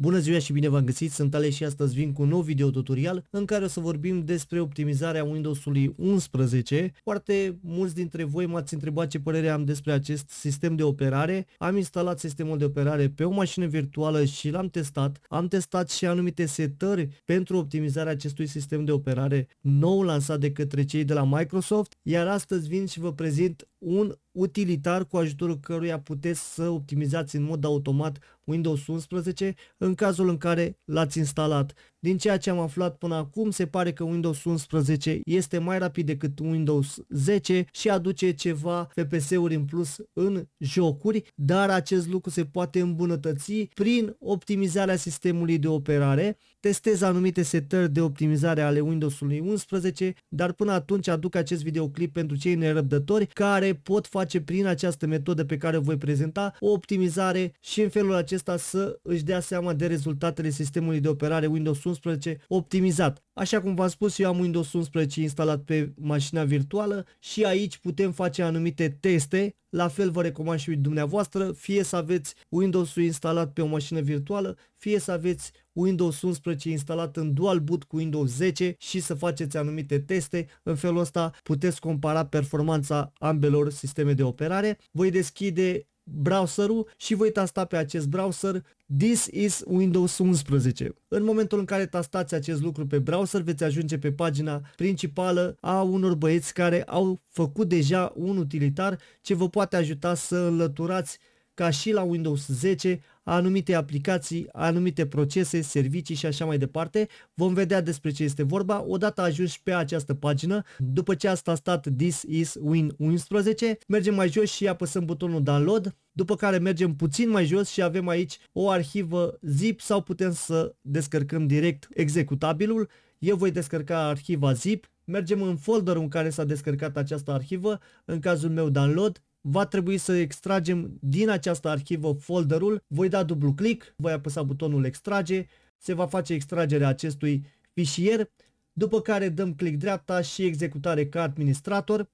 Bună ziua și bine v-am găsit, sunt Ale și astăzi vin cu un nou video tutorial în care o să vorbim despre optimizarea Windows-ului 11. Foarte mulți dintre voi m-ați întrebat ce părere am despre acest sistem de operare. Am instalat sistemul de operare pe o mașină virtuală și l-am testat. Am testat și anumite setări pentru optimizarea acestui sistem de operare nou lansat de către cei de la Microsoft, iar astăzi vin și vă prezint un utilitar cu ajutorul căruia puteți să optimizați în mod automat Windows 11 în cazul în care l-ați instalat. Din ceea ce am aflat până acum, se pare că Windows 11 este mai rapid decât Windows 10 și aduce ceva FPS-uri în plus în jocuri, dar acest lucru se poate îmbunătăți prin optimizarea sistemului de operare. Testez anumite setări de optimizare ale Windows-ului 11, dar până atunci aduc acest videoclip pentru cei nerăbdători care pot face prin această metodă pe care o voi prezenta o optimizare și în felul acesta să își dea seama de rezultatele sistemului de operare Windows 11 optimizat. Așa cum v-am spus, eu am Windows 11 instalat pe mașina virtuală și aici putem face anumite teste. La fel vă recomand și dumneavoastră, fie să aveți Windows-ul instalat pe o mașină virtuală, fie să aveți Windows 11 instalat în dual boot cu Windows 10 și să faceți anumite teste. În felul ăsta puteți compara performanța ambelor sisteme de operare. Voi deschide browserul și voi tasta pe acest browser "This is Windows 11". În momentul în care tastați acest lucru pe browser, veți ajunge pe pagina principală a unor băieți care au făcut deja un utilitar ce vă poate ajuta să înlăturați, ca și la Windows 10, anumite aplicații, anumite procese, servicii și așa mai departe. Vom vedea despre ce este vorba odată ajungi pe această pagină. După ce ați tastat "This is Win 11", mergem mai jos și apăsăm butonul Download, după care mergem puțin mai jos și avem aici o arhivă zip sau putem să descărcăm direct executabilul. Eu voi descărca arhiva zip, mergem în folderul în care s-a descărcat această arhivă, în cazul meu Download. Va trebui să extragem din această arhivă folderul, voi da dublu click, voi apăsa butonul extrage, se va face extragerea acestui fișier, după care dăm click dreapta și executare ca administrator.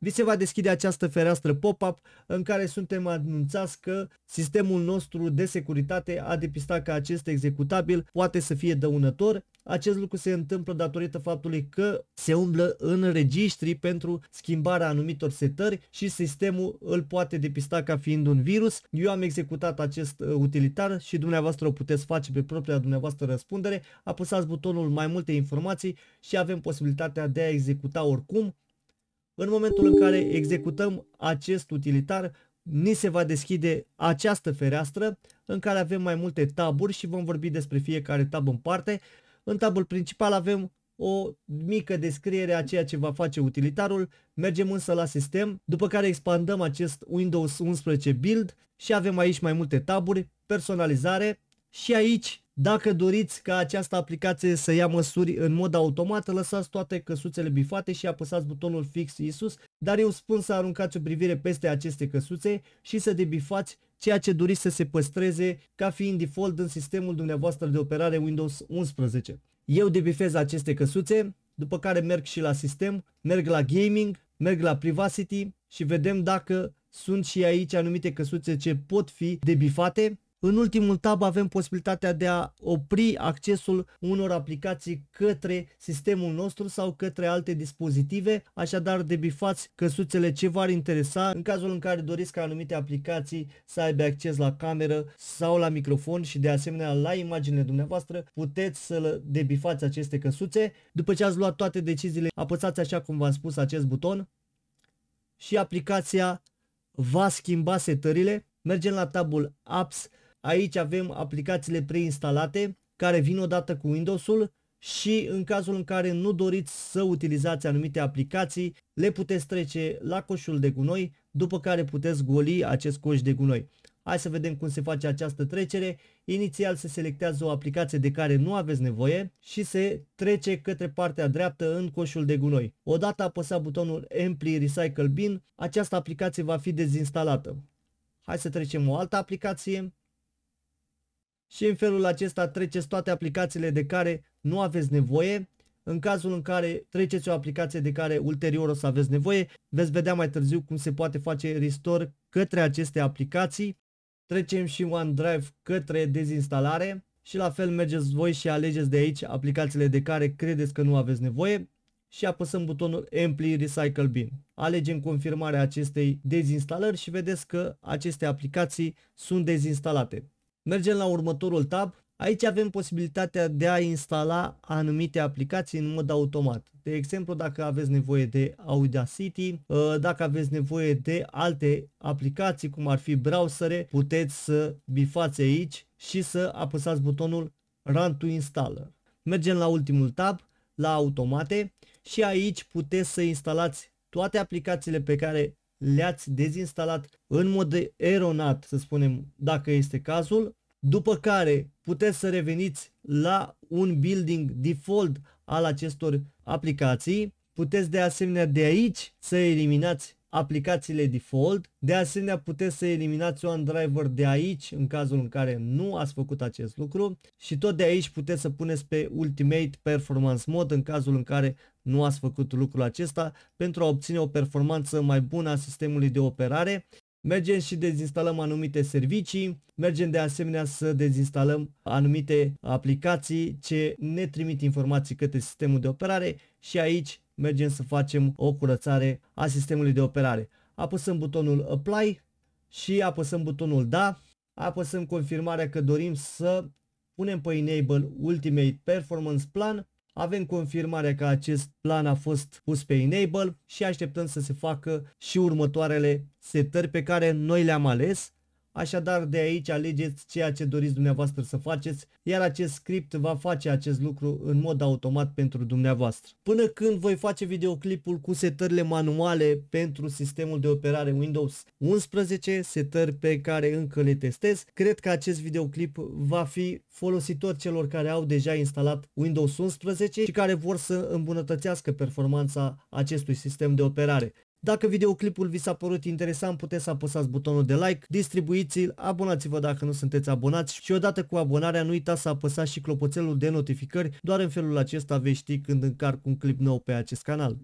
Vi se va deschide această fereastră pop-up în care suntem anunțați că sistemul nostru de securitate a depistat că acest executabil poate să fie dăunător. Acest lucru se întâmplă datorită faptului că se umblă în registri pentru schimbarea anumitor setări și sistemul îl poate depista ca fiind un virus. Eu am executat acest utilitar și dumneavoastră o puteți face pe propria dumneavoastră răspundere. Apăsați butonul "Mai multe informații" și avem posibilitatea de a executa oricum. În momentul în care executăm acest utilitar, ni se va deschide această fereastră în care avem mai multe taburi și vom vorbi despre fiecare tab în parte. În tabul principal avem o mică descriere a ceea ce va face utilitarul. Mergem însă la sistem, după care expandăm acest Windows 11 build și avem aici mai multe taburi, personalizare și aici, dacă doriți ca această aplicație să ia măsuri în mod automat, lăsați toate căsuțele bifate și apăsați butonul fix sus, dar eu spun să aruncați o privire peste aceste căsuțe și să debifați ceea ce doriți să se păstreze ca fiind default în sistemul dumneavoastră de operare Windows 11. Eu debifez aceste căsuțe, după care merg și la sistem, merg la gaming, merg la privacy și vedem dacă sunt și aici anumite căsuțe ce pot fi debifate. În ultimul tab avem posibilitatea de a opri accesul unor aplicații către sistemul nostru sau către alte dispozitive, așadar debifați căsuțele ce v-ar interesa în cazul în care doriți ca anumite aplicații să aibă acces la cameră sau la microfon și de asemenea la imaginile dumneavoastră, puteți să debifați aceste căsuțe. După ce ați luat toate deciziile, apăsați așa cum v-am spus acest buton și aplicația va schimba setările. Mergem la tabul Apps. Aici avem aplicațiile preinstalate care vin odată cu Windows-ul și în cazul în care nu doriți să utilizați anumite aplicații, le puteți trece la coșul de gunoi, după care puteți goli acest coș de gunoi. Hai să vedem cum se face această trecere. Inițial se selectează o aplicație de care nu aveți nevoie și se trece către partea dreaptă în coșul de gunoi. Odată apăsat butonul Empty Recycle Bin, această aplicație va fi dezinstalată. Hai să trecem o altă aplicație. Și în felul acesta treceți toate aplicațiile de care nu aveți nevoie. În cazul în care treceți o aplicație de care ulterior o să aveți nevoie, veți vedea mai târziu cum se poate face restore către aceste aplicații. Trecem și OneDrive către dezinstalare și la fel mergeți voi și alegeți de aici aplicațiile de care credeți că nu aveți nevoie și apăsăm butonul Empty Recycle Bin. Alegem confirmarea acestei dezinstalări și vedeți că aceste aplicații sunt dezinstalate. Mergem la următorul tab. Aici avem posibilitatea de a instala anumite aplicații în mod automat. De exemplu, dacă aveți nevoie de Audacity, dacă aveți nevoie de alte aplicații, cum ar fi browsere, puteți să bifați aici și să apăsați butonul Run to Install. Mergem la ultimul tab, la automate și aici puteți să instalați toate aplicațiile pe care le-ați dezinstalat în mod eronat, să spunem, dacă este cazul. După care puteți să reveniți la un building default al acestor aplicații. Puteți de asemenea de aici să eliminați aplicațiile default. De asemenea puteți să eliminați OneDriver de aici în cazul în care nu ați făcut acest lucru. Și tot de aici puteți să puneți pe Ultimate Performance Mode în cazul în care nu ați făcut lucrul acesta pentru a obține o performanță mai bună a sistemului de operare. Mergem și dezinstalăm anumite servicii, mergem de asemenea să dezinstalăm anumite aplicații ce ne trimit informații către sistemul de operare și aici mergem să facem o curățare a sistemului de operare. Apăsăm butonul Apply și apăsăm butonul Da, apăsăm confirmarea că dorim să punem pe Enable Ultimate Performance Plan. Avem confirmarea că acest plan a fost pus pe Enable și așteptăm să se facă și următoarele setări pe care noi le-am ales. Așadar de aici alegeți ceea ce doriți dumneavoastră să faceți, iar acest script va face acest lucru în mod automat pentru dumneavoastră. Până când voi face videoclipul cu setările manuale pentru sistemul de operare Windows 11, setări pe care încă le testez, cred că acest videoclip va fi folositor celor care au deja instalat Windows 11 și care vor să îmbunătățească performanța acestui sistem de operare. Dacă videoclipul vi s-a părut interesant, puteți să apăsați butonul de like, distribuiți-l, abonați-vă dacă nu sunteți abonați și odată cu abonarea nu uitați să apăsați și clopoțelul de notificări, doar în felul acesta veți ști când încarc un clip nou pe acest canal.